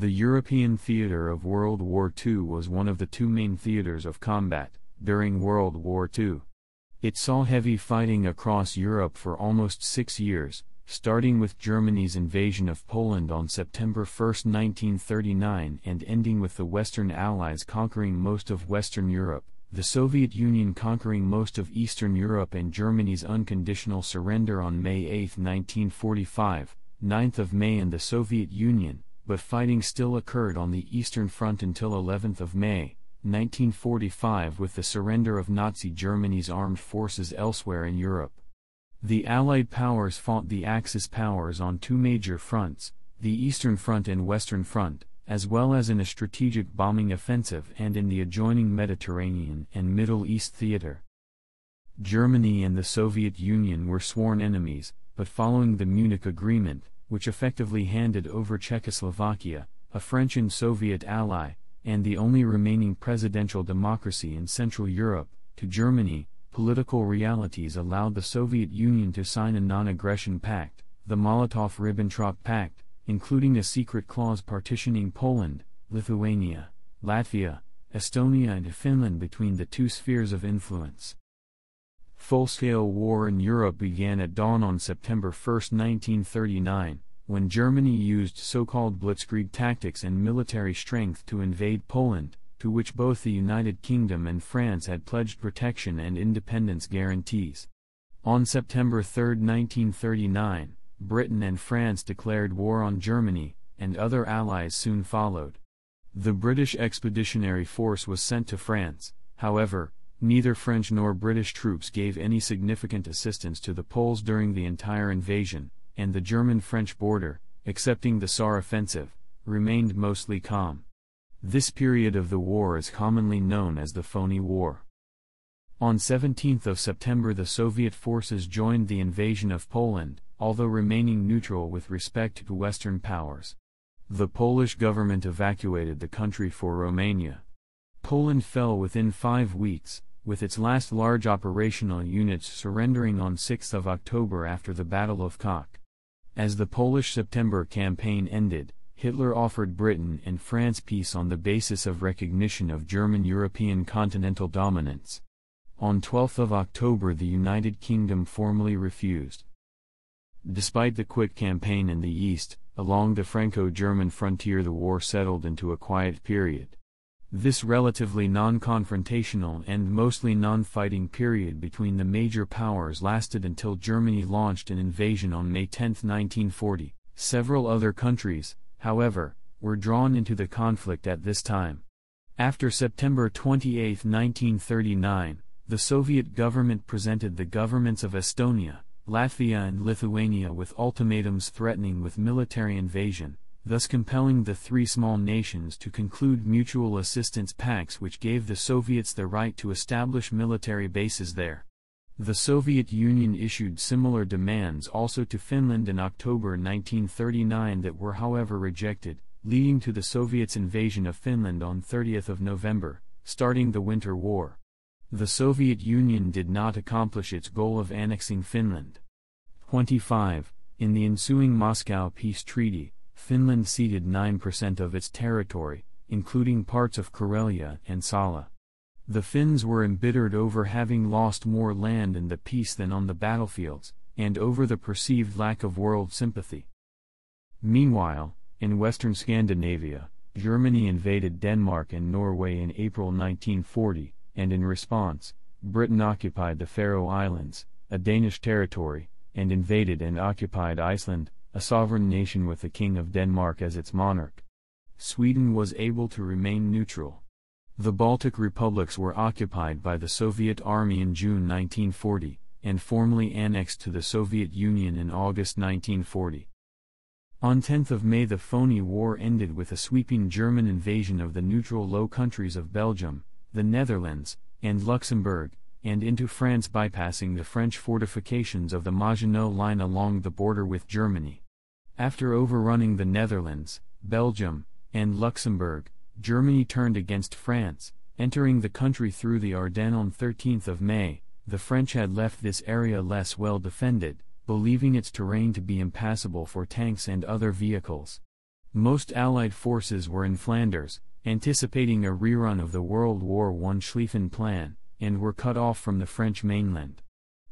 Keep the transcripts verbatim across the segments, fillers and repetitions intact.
The European theater of World War Two was one of the two main theaters of combat during World War Two. It saw heavy fighting across Europe for almost six years, starting with Germany's invasion of Poland on September first nineteen thirty-nine and ending with the Western Allies conquering most of Western Europe, the Soviet Union conquering most of Eastern Europe, and Germany's unconditional surrender on May eighth nineteen forty-five, ninth of May in the Soviet Union, but fighting still occurred on the Eastern Front until eleventh of May nineteen forty-five with the surrender of Nazi Germany's armed forces elsewhere in Europe. The Allied powers fought the Axis powers on two major fronts, the Eastern Front and Western Front, as well as in a strategic bombing offensive and in the adjoining Mediterranean and Middle East theater. Germany and the Soviet Union were sworn enemies, but following the Munich Agreement, which effectively handed over Czechoslovakia, a French and Soviet ally, and the only remaining presidential democracy in Central Europe, to Germany, political realities allowed the Soviet Union to sign a non-aggression pact, the Molotov-Ribbentrop Pact, including a secret clause partitioning Poland, Lithuania, Latvia, Estonia and Finland between the two spheres of influence. Full-scale war in Europe began at dawn on September first nineteen thirty-nine, when Germany used so-called blitzkrieg tactics and military strength to invade Poland, to which both the United Kingdom and France had pledged protection and independence guarantees. On September third nineteen thirty-nine, Britain and France declared war on Germany, and other allies soon followed. The British Expeditionary Force was sent to France. However, neither French nor British troops gave any significant assistance to the Poles during the entire invasion, and the German-French border, excepting the Saar Offensive, remained mostly calm. This period of the war is commonly known as the Phoney War. On seventeenth of September the Soviet forces joined the invasion of Poland, although remaining neutral with respect to Western powers. The Polish government evacuated the country for Romania. Poland fell within five weeks, with its last large operational units surrendering on sixth of October after the Battle of Kock. As the Polish September campaign ended, Hitler offered Britain and France peace on the basis of recognition of German European continental dominance. On twelfth of October the United Kingdom formally refused. Despite the quick campaign in the east, along the Franco-German frontier the war settled into a quiet period. This relatively non-confrontational and mostly non-fighting period between the major powers lasted until Germany launched an invasion on May tenth nineteen forty. Several other countries, however, were drawn into the conflict at this time. After September twenty-eighth nineteen thirty-nine, the Soviet government presented the governments of Estonia, Latvia and Lithuania with ultimatums threatening with military invasion, thus compelling the three small nations to conclude mutual assistance pacts which gave the Soviets the right to establish military bases there. The Soviet Union issued similar demands also to Finland in October nineteen thirty-nine that were however rejected, leading to the Soviets' invasion of Finland on thirtieth of November, starting the Winter War. The Soviet Union did not accomplish its goal of annexing Finland. twenty-five. In the ensuing Moscow Peace Treaty, Finland ceded nine percent of its territory, including parts of Karelia and Sala. The Finns were embittered over having lost more land in the peace than on the battlefields, and over the perceived lack of world sympathy. Meanwhile, in Western Scandinavia, Germany invaded Denmark and Norway in April nineteen forty. And in response, Britain occupied the Faroe Islands, a Danish territory, and invaded and occupied Iceland, a sovereign nation with the King of Denmark as its monarch. Sweden was able to remain neutral. The Baltic republics were occupied by the Soviet army in June nineteen forty, and formally annexed to the Soviet Union in August nineteen forty. On tenth of May the Phoney War ended with a sweeping German invasion of the neutral Low Countries of Belgium, the Netherlands, and Luxembourg, and into France bypassing the French fortifications of the Maginot Line along the border with Germany. After overrunning the Netherlands, Belgium, and Luxembourg, Germany turned against France, entering the country through the Ardennes on thirteenth of May. The French had left this area less well defended, believing its terrain to be impassable for tanks and other vehicles. Most Allied forces were in Flanders, anticipating a rerun of the World War One Schlieffen Plan, and were cut off from the French mainland.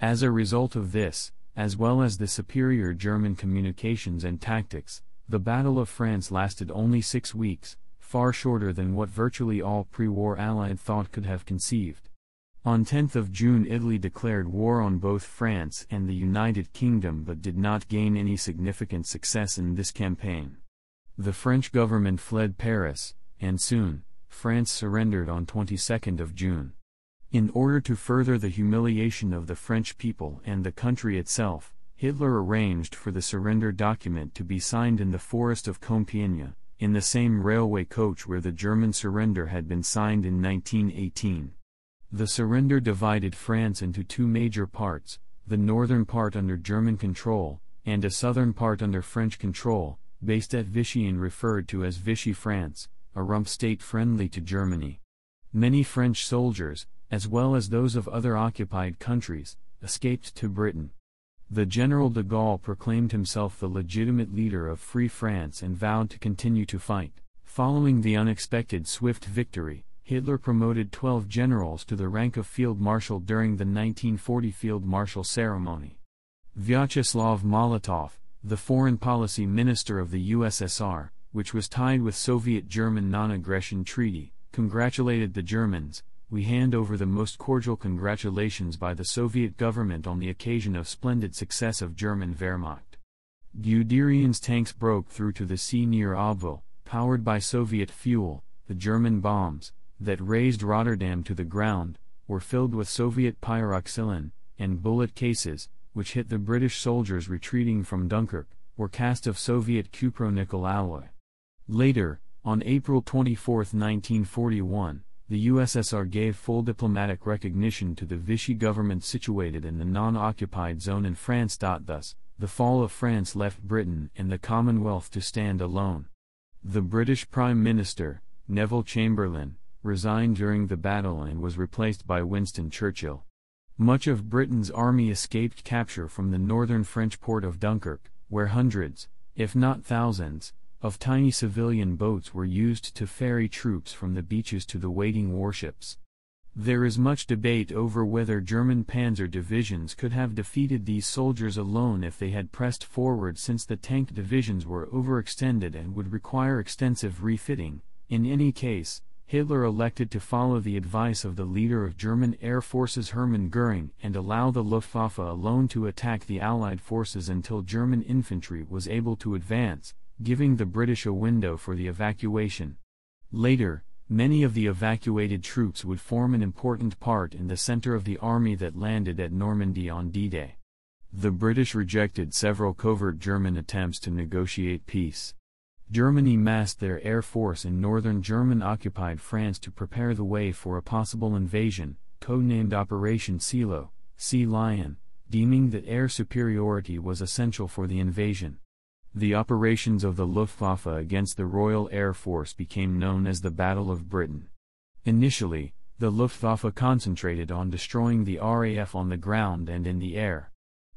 As a result of this, as well as the superior German communications and tactics, the Battle of France lasted only six weeks, far shorter than what virtually all pre-war Allied thought could have conceived. On tenth of June, Italy declared war on both France and the United Kingdom, but did not gain any significant success in this campaign. The French government fled Paris, and soon, France surrendered on twenty-second of June. In order to further the humiliation of the French people and the country itself, Hitler arranged for the surrender document to be signed in the forest of Compiègne, in the same railway coach where the German surrender had been signed in nineteen eighteen. The surrender divided France into two major parts, the northern part under German control, and a southern part under French control, based at Vichy and referred to as Vichy France, a rump state friendly to Germany. Many French soldiers, as well as those of other occupied countries, escaped to Britain. The General de Gaulle proclaimed himself the legitimate leader of Free France and vowed to continue to fight. Following the unexpected swift victory, Hitler promoted twelve generals to the rank of Field Marshal during the nineteen forty Field Marshal ceremony. Vyacheslav Molotov, the foreign policy minister of the U S S R, which was tied with Soviet-German non-aggression treaty, congratulated the Germans. "We hand over the most cordial congratulations by the Soviet government on the occasion of splendid success of German Wehrmacht." Guderian's tanks broke through to the sea near Abbeville, powered by Soviet fuel. The German bombs, that razed Rotterdam to the ground, were filled with Soviet pyroxylin, and bullet cases, which hit the British soldiers retreating from Dunkirk, were cast of Soviet cupronickel alloy. Later, on April twenty-fourth nineteen forty-one, the U S S R gave full diplomatic recognition to the Vichy government situated in the non-occupied zone in France. Thus, the fall of France left Britain and the Commonwealth to stand alone. The British Prime Minister, Neville Chamberlain, resigned during the battle and was replaced by Winston Churchill. Much of Britain's army escaped capture from the northern French port of Dunkirk, where hundreds, if not thousands, of tiny civilian boats were used to ferry troops from the beaches to the waiting warships. There is much debate over whether German panzer divisions could have defeated these soldiers alone if they had pressed forward, since the tank divisions were overextended and would require extensive refitting. In any case, Hitler elected to follow the advice of the leader of German air forces Hermann Göring and allow the Luftwaffe alone to attack the Allied forces until German infantry was able to advance, giving the British a window for the evacuation. Later, many of the evacuated troops would form an important part in the center of the army that landed at Normandy on D-Day. The British rejected several covert German attempts to negotiate peace. Germany massed their air force in northern German-occupied France to prepare the way for a possible invasion, codenamed Operation Sealion, Sea Lion, deeming that air superiority was essential for the invasion. The operations of the Luftwaffe against the Royal Air Force became known as the Battle of Britain. Initially, the Luftwaffe concentrated on destroying the R A F on the ground and in the air.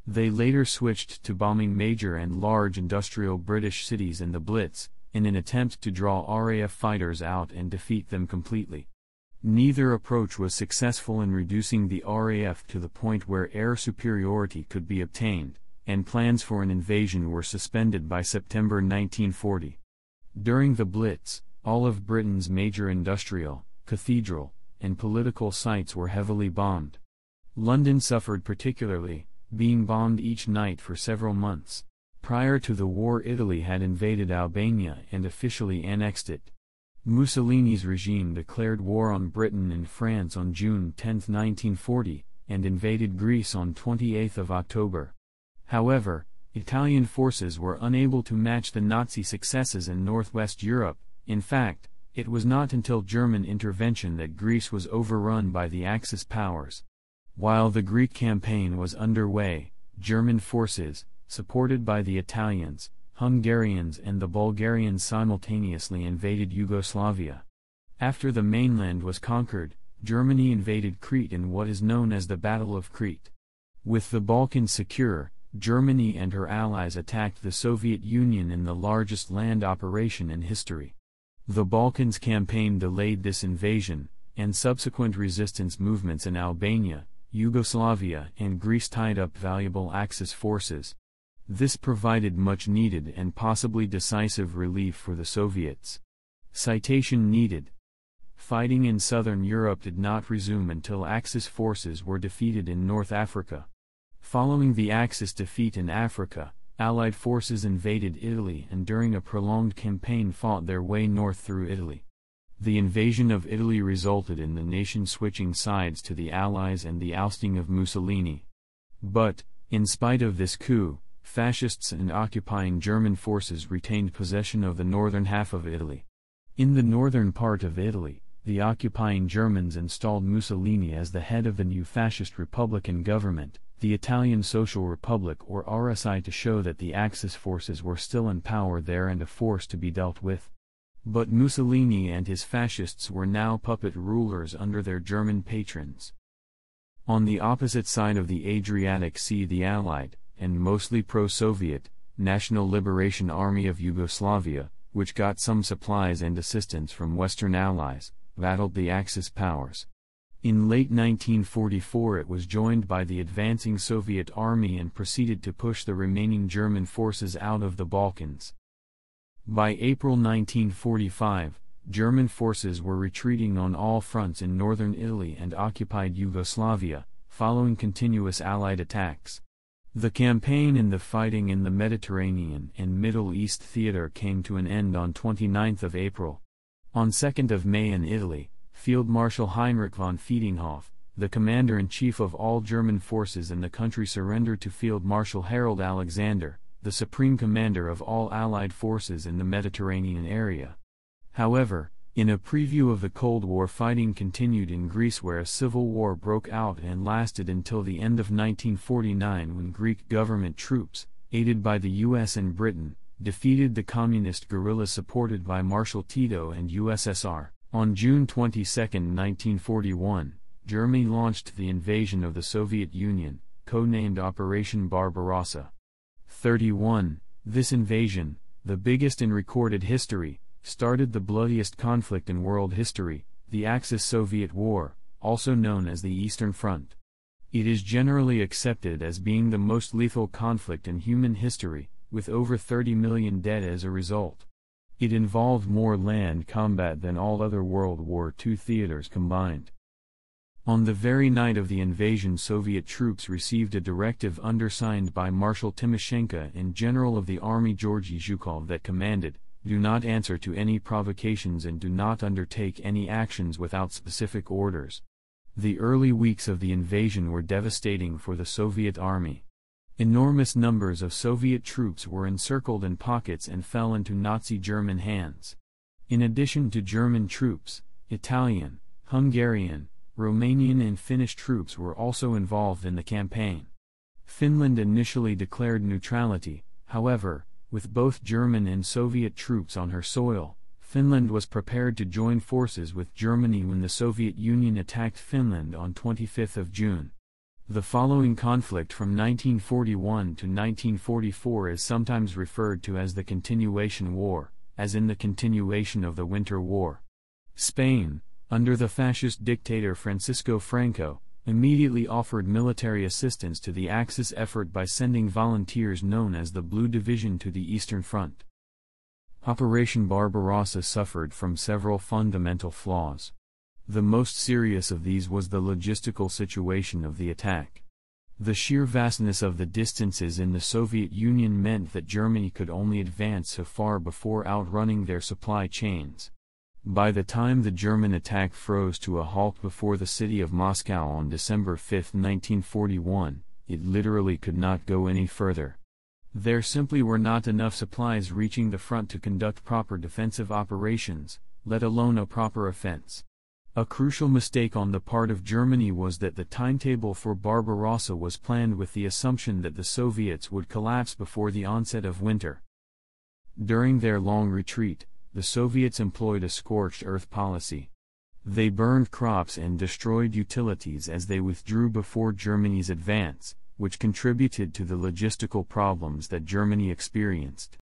They later switched to bombing major and large industrial British cities in the Blitz, in an attempt to draw R A F fighters out and defeat them completely. Neither approach was successful in reducing the R A F to the point where air superiority could be obtained, and plans for an invasion were suspended by September nineteen forty. During the Blitz, all of Britain's major industrial, cathedral, and political sites were heavily bombed. London suffered particularly, being bombed each night for several months. Prior to the war, Italy had invaded Albania and officially annexed it. Mussolini's regime declared war on Britain and France on June tenth nineteen forty, and invaded Greece on twenty-eighth of October. However, Italian forces were unable to match the Nazi successes in northwest Europe. In fact, it was not until German intervention that Greece was overrun by the Axis powers. While the Greek campaign was underway, German forces, supported by the Italians, Hungarians and the Bulgarians, simultaneously invaded Yugoslavia. After the mainland was conquered, Germany invaded Crete in what is known as the Battle of Crete. With the Balkans secure, Germany and her allies attacked the Soviet Union in the largest land operation in history. The Balkans campaign delayed this invasion, and subsequent resistance movements in Albania, Yugoslavia, and Greece tied up valuable Axis forces. This provided much-needed and possibly decisive relief for the Soviets. Citation needed. Fighting in southern Europe did not resume until Axis forces were defeated in North Africa. Following the Axis defeat in Africa, Allied forces invaded Italy and during a prolonged campaign fought their way north through Italy. The invasion of Italy resulted in the nation switching sides to the Allies and the ousting of Mussolini. But, in spite of this coup, fascists and occupying German forces retained possession of the northern half of Italy. In the northern part of Italy, the occupying Germans installed Mussolini as the head of the new fascist republican government, the Italian Social Republic or R S I, to show that the Axis forces were still in power there and a force to be dealt with. But Mussolini and his fascists were now puppet rulers under their German patrons. On the opposite side of the Adriatic Sea, the Allied, and mostly pro-Soviet, National Liberation Army of Yugoslavia, which got some supplies and assistance from Western allies, battled the Axis powers. In late nineteen forty-four it was joined by the advancing Soviet army and proceeded to push the remaining German forces out of the Balkans. By April nineteen forty-five, German forces were retreating on all fronts in northern Italy and occupied Yugoslavia, following continuous Allied attacks. The campaign and the fighting in the Mediterranean and Middle East theater came to an end on the twenty-ninth of April. On the second of May in Italy, Field Marshal Heinrich von Fiedinghoff, the commander-in-chief of all German forces in the country, surrendered to Field Marshal Harold Alexander, the supreme commander of all Allied forces in the Mediterranean area. However, in a preview of the Cold War, fighting continued in Greece, where a civil war broke out and lasted until the end of nineteen forty-nine, when Greek government troops, aided by the U S and Britain, defeated the communist guerrillas supported by Marshal Tito and U S S R. On June twenty-second, nineteen forty-one, Germany launched the invasion of the Soviet Union, codenamed Operation Barbarossa. thirty-one This invasion, the biggest in recorded history, started the bloodiest conflict in world history, the Axis-Soviet War, also known as the Eastern Front. It is generally accepted as being the most lethal conflict in human history, with over thirty million dead as a result. It involved more land combat than all other World War Two theaters combined. On the very night of the invasion, Soviet troops received a directive undersigned by Marshal Timoshenko and General of the Army Georgy Zhukov that commanded, "Do not answer to any provocations and do not undertake any actions without specific orders." The early weeks of the invasion were devastating for the Soviet army. Enormous numbers of Soviet troops were encircled in pockets and fell into Nazi German hands. In addition to German troops, Italian, Hungarian, Romanian and Finnish troops were also involved in the campaign. Finland initially declared neutrality, however, with both German and Soviet troops on her soil. Finland was prepared to join forces with Germany when the Soviet Union attacked Finland on the twenty-fifth of June. The following conflict from nineteen forty-one to nineteen forty-four is sometimes referred to as the Continuation War, as in the continuation of the Winter War. Spain, under the fascist dictator Francisco Franco, immediately offered military assistance to the Axis effort by sending volunteers known as the Blue Division to the Eastern Front. Operation Barbarossa suffered from several fundamental flaws. The most serious of these was the logistical situation of the attack. The sheer vastness of the distances in the Soviet Union meant that Germany could only advance so far before outrunning their supply chains. By the time the German attack froze to a halt before the city of Moscow on December fifth, nineteen forty-one, it literally could not go any further. There simply were not enough supplies reaching the front to conduct proper defensive operations, let alone a proper offense. A crucial mistake on the part of Germany was that the timetable for Barbarossa was planned with the assumption that the Soviets would collapse before the onset of winter. During their long retreat, the Soviets employed a scorched-earth policy. They burned crops and destroyed utilities as they withdrew before Germany's advance, which contributed to the logistical problems that Germany experienced.